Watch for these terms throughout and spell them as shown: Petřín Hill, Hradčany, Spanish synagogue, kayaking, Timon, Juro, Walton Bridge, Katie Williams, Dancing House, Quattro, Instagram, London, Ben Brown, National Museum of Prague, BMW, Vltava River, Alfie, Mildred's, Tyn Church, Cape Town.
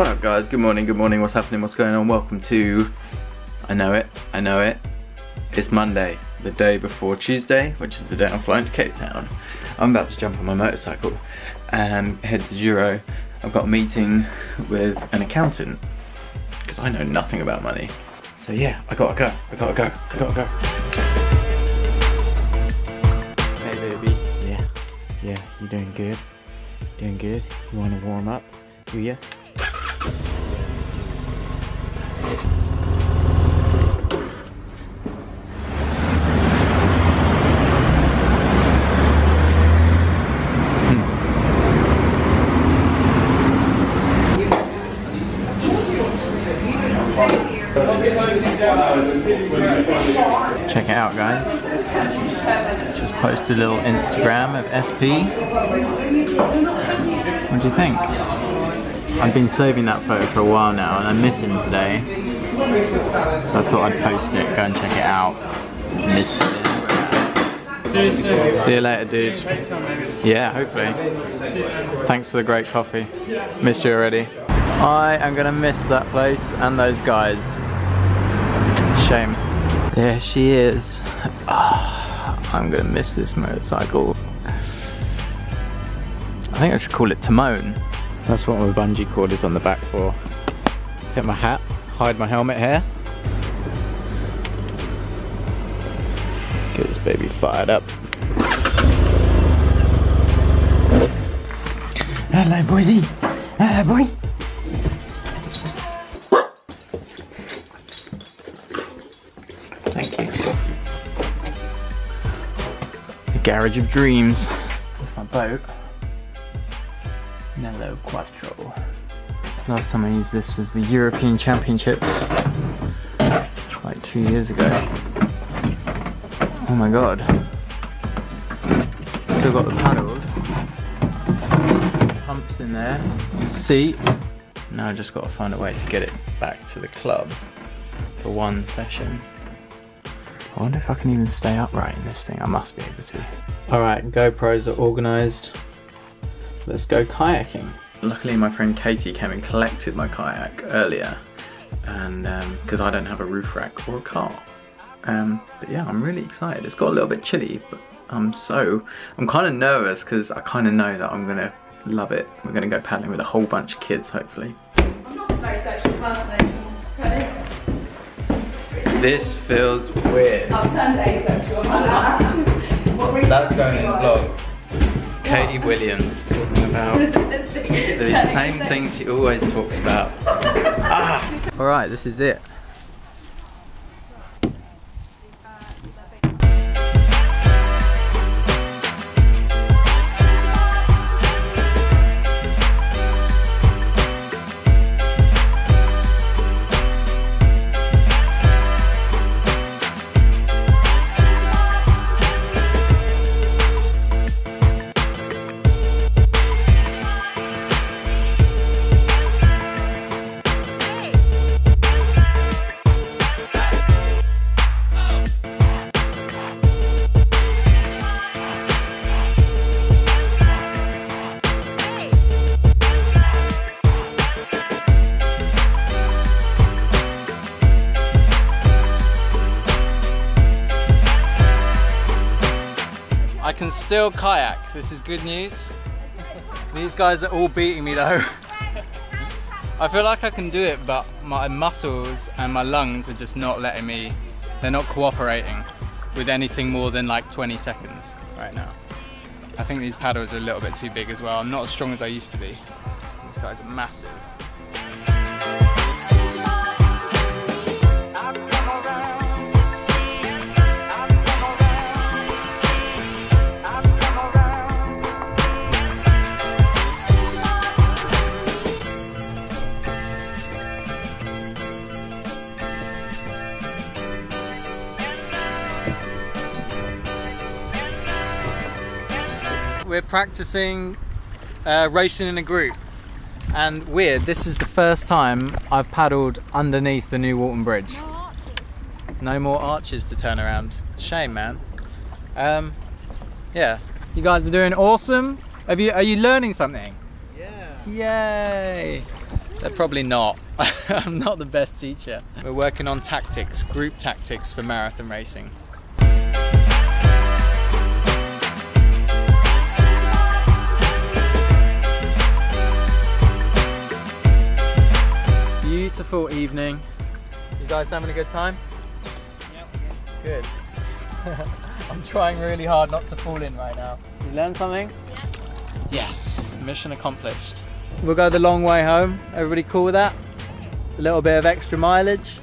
What up guys, good morning, what's happening, what's going on, welcome to, I know it, it's Monday, the day before Tuesday, which is the day I'm flying to Cape Town. I'm about to jump on my motorcycle and head to Juro. I've got a meeting with an accountant, because I know nothing about money. So yeah, I gotta go. Hey baby. Yeah, you doing good? Doing good? You wanna warm up, do ya? Check it out guys, just posted a little Instagram of SP. What do you think? I've been saving that photo for a while now and I'm missing today, so I thought I'd post it. Go and check it out. Missed it. See you later dude. Yeah, hopefully. Thanks for the great coffee. Missed you already. I am gonna miss that place and those guys. Shame. There she is. Oh, I'm gonna miss this motorcycle. I think I should call it Timon. That's what my bungee cord is on the back for. Get my hat, hide my helmet here. Get this baby fired up. Hello boysy. Hello boy. Garage of dreams. That's my boat. Nello Quattro. Last time I used this was the European Championships, like 2 years ago. Oh my god. Still got the paddles. Pumps in there. Seat. Now I just got to find a way to get it back to the club for one session. I wonder if I can even stay upright in this thing. I must be able to. Alright, GoPros are organised. Let's go kayaking. Luckily my friend Katie came and collected my kayak earlier, and because I don't have a roof rack or a car. But yeah, I'm really excited. It's got a little bit chilly, but I'm kind of nervous because I kind of know that I'm going to love it. We're going to go paddling with a whole bunch of kids, hopefully. I'm not a very sexual person, okay? This feels weird. I've turned asexual. That's going in the vlog. Katie Williams talking about the same thing she always talks about. Ah. Alright, this is it. I can still kayak, this is good news. These guys are all beating me though. I feel like I can do it, but my muscles and my lungs are just not letting me, they're not cooperating with anything more than like 20 seconds right now. I think these paddles are a little bit too big as well. I'm not as strong as I used to be. These guys are massive. We're practicing racing in a group, and weird, this is the first time I've paddled underneath the new Walton Bridge. No arches. No more arches to turn around. Shame, man. Yeah, you guys are doing awesome. Are you learning something? Yeah. Yay! They're probably not. I'm not the best teacher. We're working on tactics, group tactics for marathon racing. Beautiful evening. You guys having a good time? Yep. Good. I'm trying really hard not to fall in right now. You learned something? Yeah. Yes, mission accomplished. We'll go the long way home. Everybody cool with that? A little bit of extra mileage.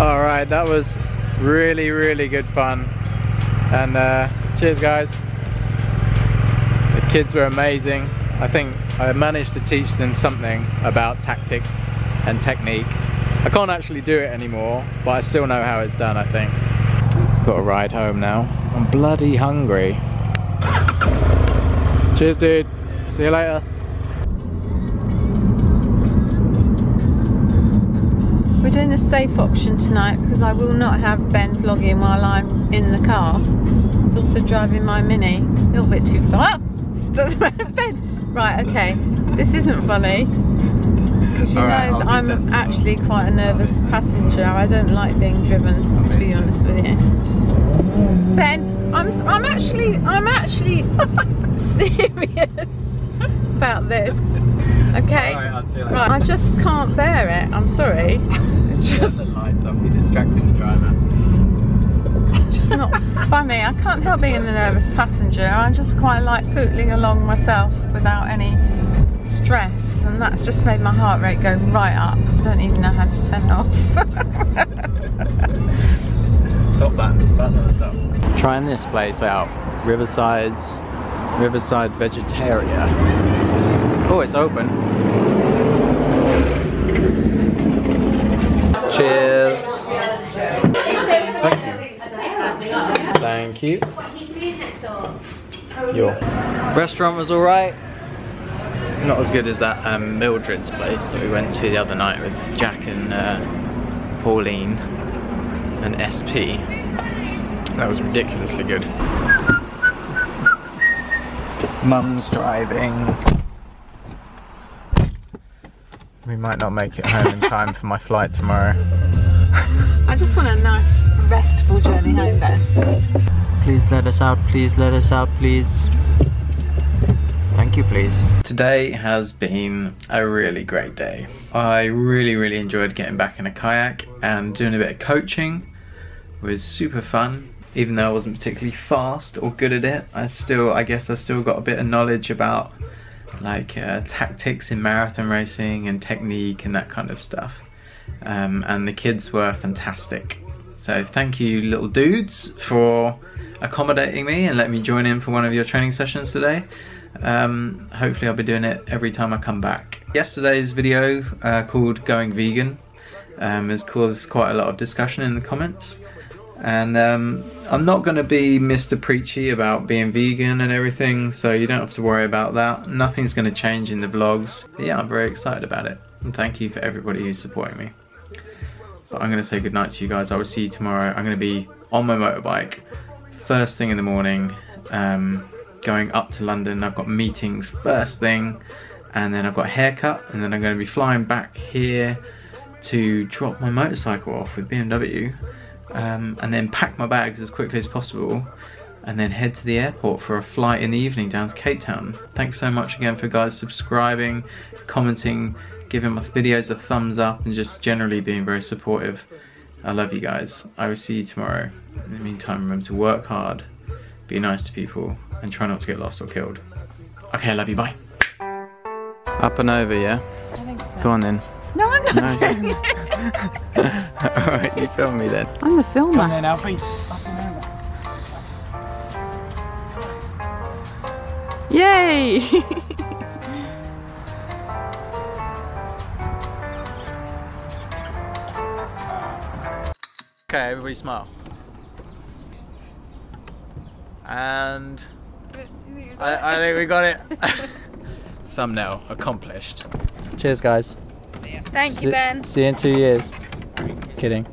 All right, that was really good fun, and cheers guys. The kids were amazing. I think I managed to teach them something about tactics and technique. I can't actually do it anymore, but I still know how it's done, I think. Got a ride home now. I'm bloody hungry. Cheers dude, see you later. We're doing the safe option tonight because I will not have Ben vlogging while I'm in the car. He's also driving my Mini. A little bit too far. Ben! Right, okay. This isn't funny. Because you know that I'm actually quite a nervous passenger. I don't like being driven, to be honest with you. Ben, I'm actually serious about this. Okay, right, I just can't bear it, I'm sorry. Just the lights up, you're distracting the driver. It's just not funny. I can't help being a nervous passenger. I just quite like pootling along myself without any stress, and that's just made my heart rate go right up. I don't even know how to turn it off. Top button at the top. Trying this place out, Riverside Vegetaria. Oh, it's open. Cheers. Thank you. Your restaurant was alright. Not as good as that Mildred's place that we went to the other night with Jack and Pauline and SP. That was ridiculously good. Mum's driving. We might not make it home in time for my flight tomorrow. I just want a nice, restful journey home, Ben. Please let us out, please let us out, please. Thank you, please. Today has been a really great day. I really enjoyed getting back in a kayak and doing a bit of coaching. It was super fun. Even though I wasn't particularly fast or good at it, I guess I still got a bit of knowledge about like tactics in marathon racing and technique and that kind of stuff, and the kids were fantastic, so thank you little dudes for accommodating me and letting me join in for one of your training sessions today. Hopefully I'll be doing it every time I come back. Yesterday's video called Going Vegan has caused quite a lot of discussion in the comments, and I'm not going to be Mr. Preachy about being vegan and everything, so you don't have to worry about that. Nothing's going to change in the vlogs. But yeah, I'm very excited about it, and thank you for everybody who's supporting me. But I'm going to say goodnight to you guys. I will see you tomorrow. I'm going to be on my motorbike first thing in the morning, going up to London. I've got meetings first thing, and then I've got a haircut, and then I'm going to be flying back here to drop my motorcycle off with BMW. And then pack my bags as quickly as possible and then head to the airport for a flight in the evening down to Cape Town. Thanks so much again for guys subscribing, commenting, giving my videos a thumbs up, and just generally being very supportive. I love you guys. I will see you tomorrow. In the meantime, remember to work hard, be nice to people, and try not to get lost or killed. Okay, I love you, bye. Up and over, yeah? I think so. Go on then. No, I'm not doing it. Alright, you film me then. I'm the filmer. Come on then, Alfie. Yay! Okay, Okay, everybody smile. And I think we got it. Thumbnail accomplished. Cheers, guys. See ya. Thank you, Ben. See you in 2 years. Kidding.